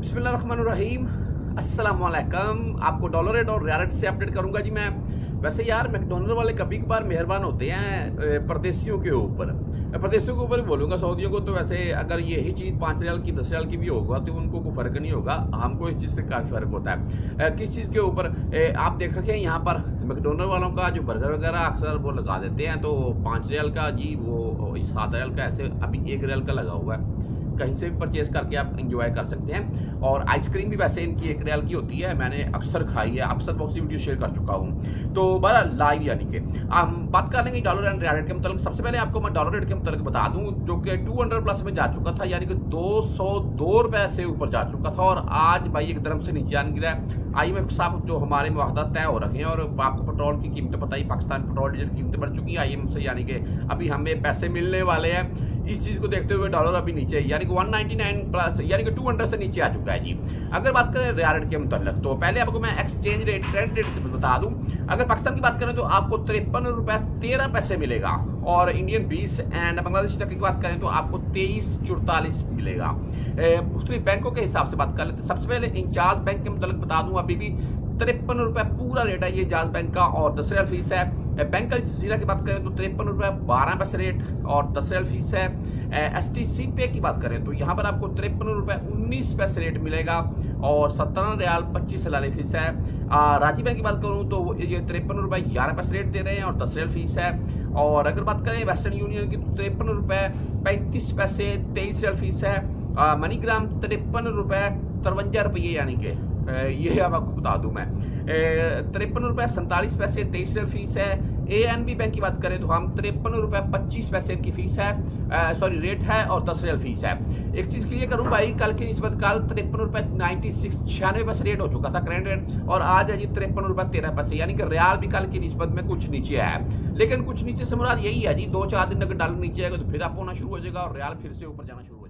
बिस्मिल्लाहिर्रहमानिर्रहीम, अस्सलाम वालेकुम। आपको डॉलर रेट और रियाल रेट से अपडेट करूंगा जी मैं। वैसे यार मैकडोनल्ड वाले कभी कभार मेहरबान होते हैं परदेशियों के ऊपर, बोलूँगा सऊदियों को। तो वैसे अगर यही चीज़ 5 रियाल की 10 रियाल की भी होगा तो उनको कोई फ़र्क नहीं होगा, हमको इस चीज़ से काफ़ी फ़र्क होता है। किस चीज़ के ऊपर आप देख रखे हैं, यहाँ पर मैकडोनल्ड वालों का जो बर्गर वगैरह अक्सर वो लगा देते हैं, तो 5 रियाल का जी वो 7 रियाल का, ऐसे अभी 1 रियाल का लगा हुआ है। कहीं से भी परचेज करके आप एंजॉय कर सकते हैं। और आइसक्रीम भी वैसे इनकी 1 रियाल की होती है, मैंने अक्सर खाई है, अक्सर बहुत सी वीडियो शेयर कर चुका हूँ। तो बहरहाल लाइव यानी कि हम बात कर लेंगे डॉलर एंड रियाल रेट के मतलब। सबसे पहले आपको मैं डॉलर रेट के मतलब बता दूँ जो कि 200 प्लस में जा चुका था, यानी कि 202 रुपये से ऊपर जा चुका था, और आज भाई एकदम से नीचे आने गिरा है। IMF साहब जो हमारे वादा तय हो रखे हैं, और आपको पेट्रोल की कीमतें पता ही, पाकिस्तान पेट्रोल डीजल की कीमतें बढ़ चुकी हैं IMF से, यानी कि अभी हमें पैसे मिलने वाले हैं। इस चीज़ को देखते हुए डॉलर अभी नीचे है, यानी कि 199 प्लस, यानी कि 200 से नीचे आ चुका है जी। अगर बात करें रियाल रेट के मतलब, तो पहले आपको मैं एक्सचेंज रेट ट्रेंड रेट बता दूं। अगर पाकिस्तान की बात करें तो आपको 53 रुपये 13 पैसे मिलेगा, और इंडियन 20 एंड बांग्लादेशी टका की बात करें तो आपको 23.44 मिलेगा। दूसरी बैंकों के हिसाब से बात कर लेते हैं। सबसे पहले इंचार्ज बैंक के मतलब बता दूँ, अभी भी 53 रुपये पूरा रेट है ये इंचार्ज बैंक का, और 10 रियाल फीस है। बैंक जीरा की बात करें तो 53 रुपये 12 पैसे रेट और 10 रियाल फीस है। STC पे की बात करें तो यहाँ पर आपको 53 रुपये 19 पैसे रेट मिलेगा, और 17 रियाल 25 सलानी फीस है। राजीव बैंक की बात करूँ तो ये 53 रुपये 11 पैसे रेट दे रहे हैं, और 10 रियाल फीस है। और अगर बात करें वेस्टर्न यूनियन की तो 53 रुपये 35 पैसे 23 रियाल फीस है। मनीग्राम 53 रुपये 53 रुपये, यानी कि ये अब आपको बता दूं मैं 53 रुपये 47 पैसे 23 रियाल फीस है। ANB बैंक की बात करें तो हम 53 रुपये 25 पैसे की फीस है, सॉरी रेट है, और 10 रियाल फीस है। एक चीज़ क्लियर करूं भाई, कल की निस्बत कल 53 रुपये 96 रेट हो चुका था करेंट रेट, और आज है जी 53 रुपये 13 पैसे, यानी कि रियाल भी कल की निस्बत में कुछ नीचे है। लेकिन कुछ नीचे से मुराद यही है जी, 2-4 दिन अगर डॉलर नीचे आएगा तो फिर आप होना शुरू हो जाएगा, और रियाल फिर से ऊपर जाना शुरू हो जाएगा।